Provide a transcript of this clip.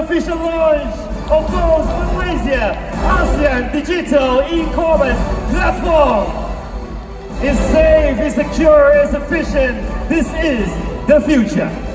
Official launch of BOCE Malaysia ASEAN Digital E-commerce Platform. It's safe, it's secure, it's efficient. This is the future.